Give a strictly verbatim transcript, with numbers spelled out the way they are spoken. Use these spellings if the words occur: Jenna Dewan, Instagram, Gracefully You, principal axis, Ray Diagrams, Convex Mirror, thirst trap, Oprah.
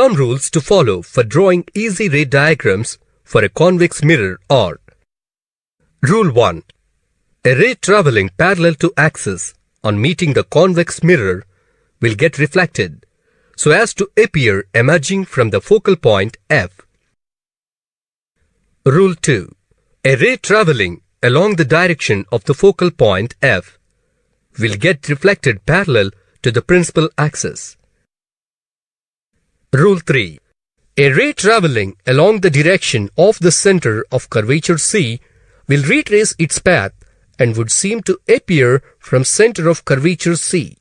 Some rules to follow for drawing easy ray diagrams for a convex mirror are: Rule one. A ray traveling parallel to axis on meeting the convex mirror will get reflected so as to appear emerging from the focal point F. Rule two. A ray traveling along the direction of the focal point F will get reflected parallel to the principal axis. Rule three. A ray traveling along the direction of the center of curvature C will retrace its path and would seem to appear from center of curvature C.